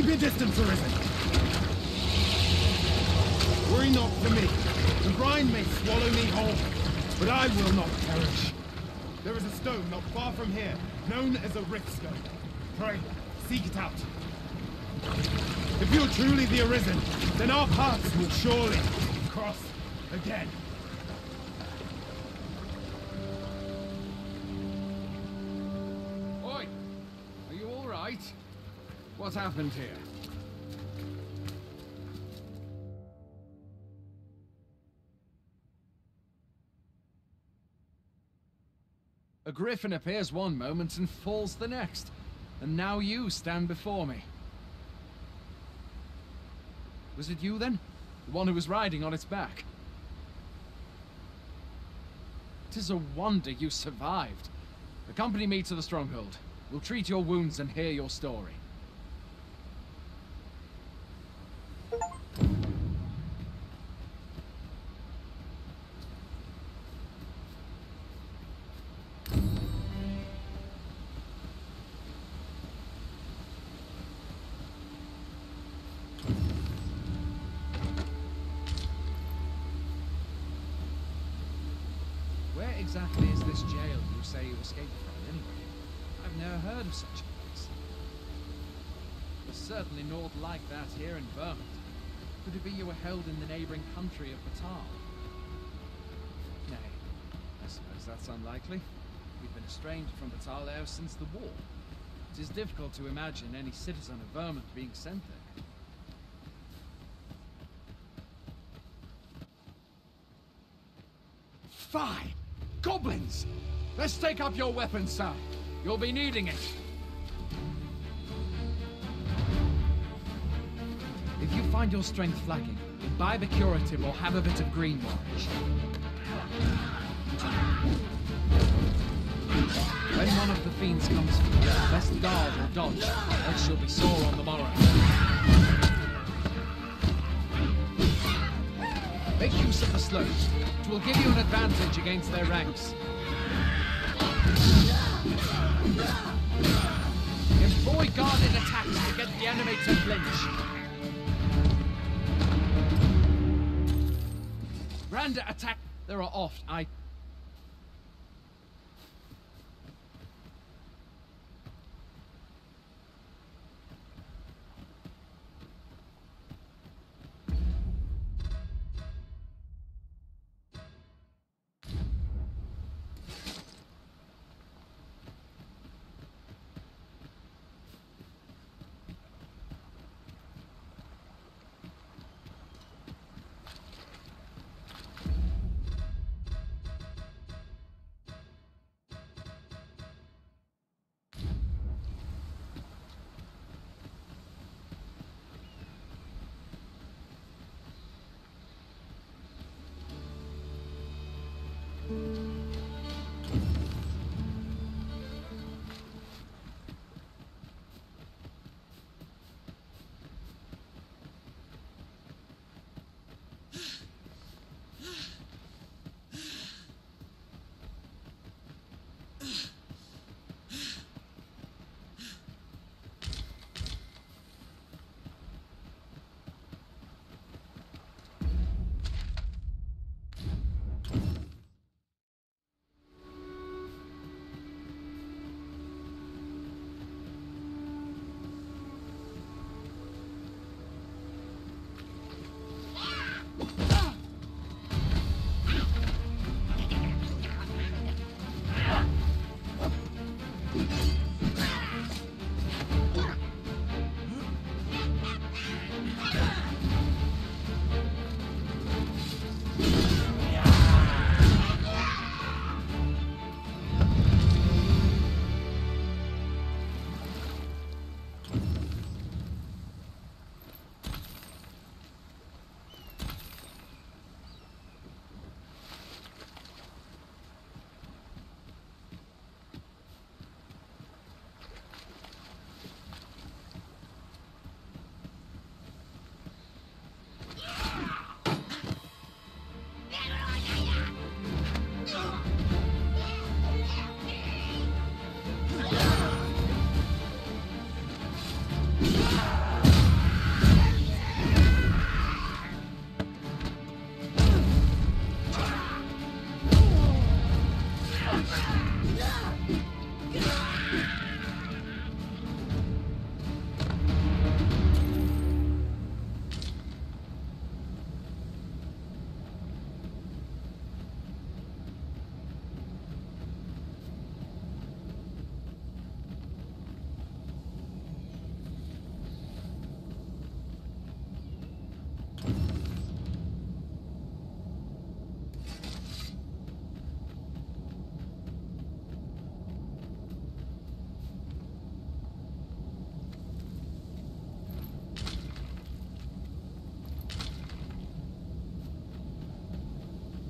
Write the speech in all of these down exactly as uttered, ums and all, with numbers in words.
Keep your distance, Arisen. Worry not for me. The brine may swallow me whole, but I will not perish. There is a stone not far from here, known as a Riftstone. Pray, seek it out. If you're truly the Arisen, then our paths will surely cross again. Oi! Are you all right? What's happened here? A griffin appears one moment and falls the next, and now you stand before me. Was it you, then? The one who was riding on its back? It is a wonder you survived. Accompany me to the stronghold. We'll treat your wounds and hear your story. Exactly is this jail you say you escaped from, anyway? I've never heard of such a place. There's certainly naught like that here in Vermont. Could it be you were held in the neighbouring country of Battahl? Nay, I suppose that's unlikely. We've been estranged from Battahl ever since the war. It is difficult to imagine any citizen of Vermont being sent there. Fine! Goblins! Let's take up your weapons, sir. You'll be needing it. If you find your strength flagging, imbibe a curative or have a bit of green orange. When one of the fiends comes for you, best guard or dodge, or she'll be sore on the morrow. Make use of the slopes. It will give you an advantage against their ranks. Employ guarded attacks to get the enemy to flinch. Randa attack. There are oft. I.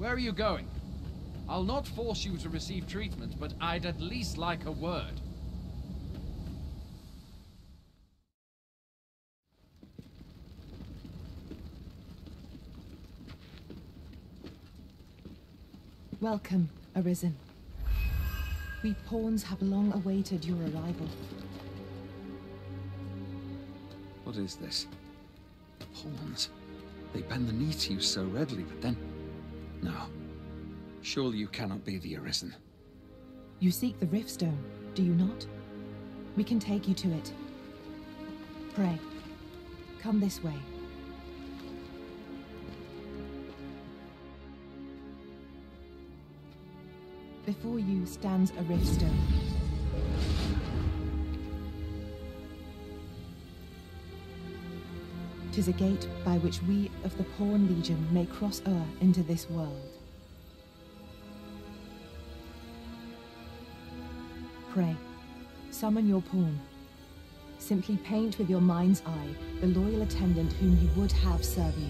Where are you going? I'll not force you to receive treatment, but I'd at least like a word. Welcome, Arisen. We pawns have long awaited your arrival. What is this? Pawns? They bend the knee to you so readily, but then... No. Surely you cannot be the Arisen. You seek the Riftstone, do you not? We can take you to it. Pray, come this way. Before you stands a Riftstone. Tis a gate by which we of the Pawn Legion may cross o'er into this world. Pray, summon your pawn. Simply paint with your mind's eye the loyal attendant whom you would have serve you.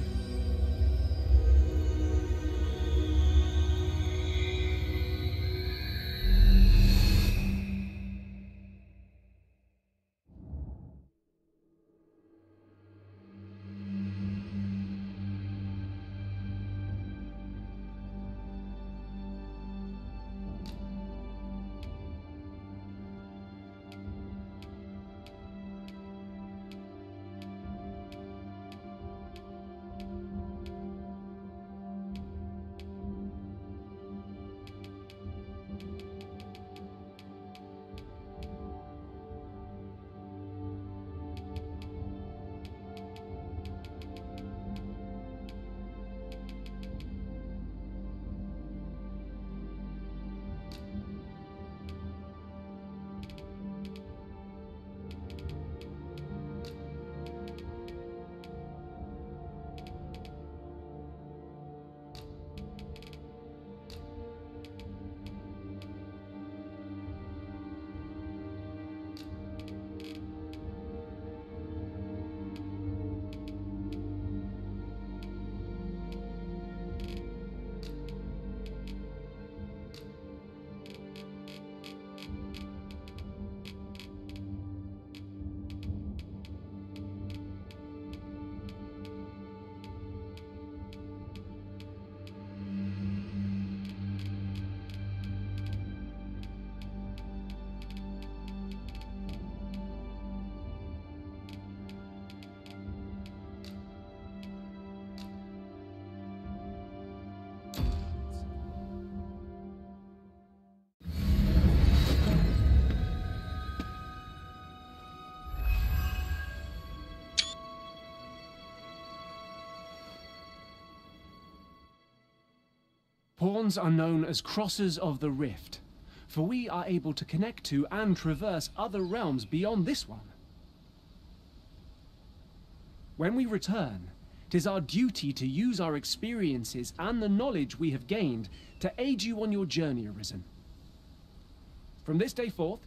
Pawns are known as Crossers of the Rift, for we are able to connect to and traverse other realms beyond this one. When we return, 'tis our duty to use our experiences and the knowledge we have gained to aid you on your journey, Arisen. From this day forth,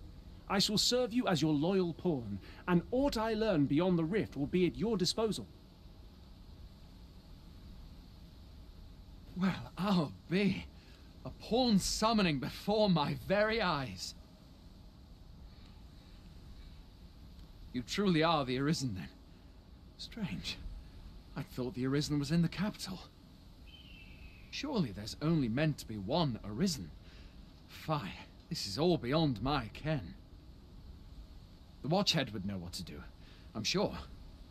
I shall serve you as your loyal pawn, and aught I learn beyond the Rift will be at your disposal. Well, I'll be. A pawn summoning before my very eyes. You truly are the Arisen, then. Strange. I thought the Arisen was in the capital. Surely there's only meant to be one Arisen. Fie, this is all beyond my ken. The Watchhead would know what to do, I'm sure.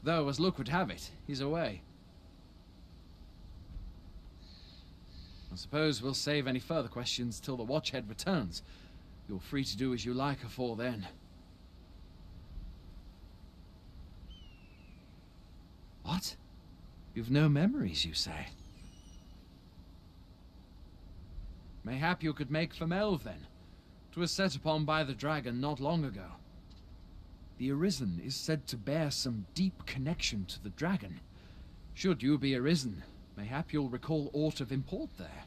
Though, as luck would have it, he's away. I suppose we'll save any further questions till the Watchhead returns. You're free to do as you like afore then. What? You've no memories, you say? Mayhap you could make for Melve, then. 'Twas set upon by the dragon not long ago. The Arisen is said to bear some deep connection to the dragon. Should you be Arisen, mayhap you'll recall aught of import there.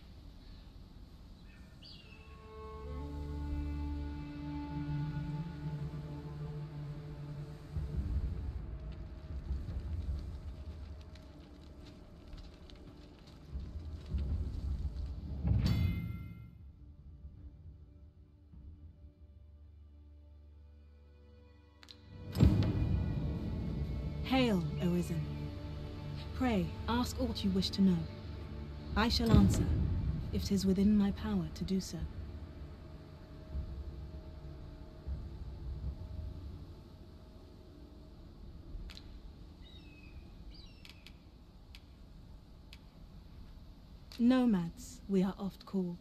Hail, Oizen. Pray, ask aught you wish to know. I shall answer, if 'tis within my power to do so. Nomads, we are oft called.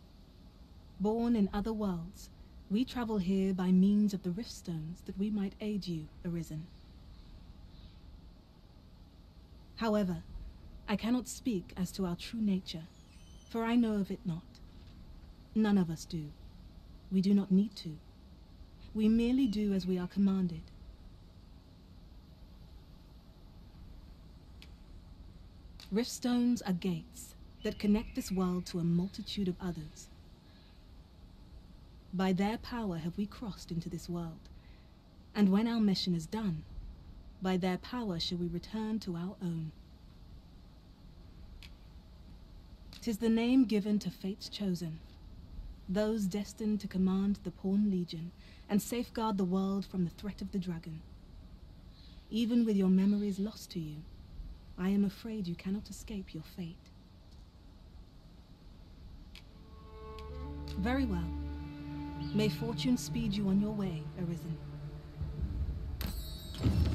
Born in other worlds, we travel here by means of the Riftstones that we might aid you, Arisen. However, I cannot speak as to our true nature, for I know of it not. None of us do. We do not need to. We merely do as we are commanded. Riftstones are gates that connect this world to a multitude of others. By their power have we crossed into this world, and when our mission is done, by their power shall we return to our own. 'Tis the name given to fate's chosen, those destined to command the Pawn Legion and safeguard the world from the threat of the dragon. Even with your memories lost to you, I am afraid you cannot escape your fate. Very well. May fortune speed you on your way, Arisen.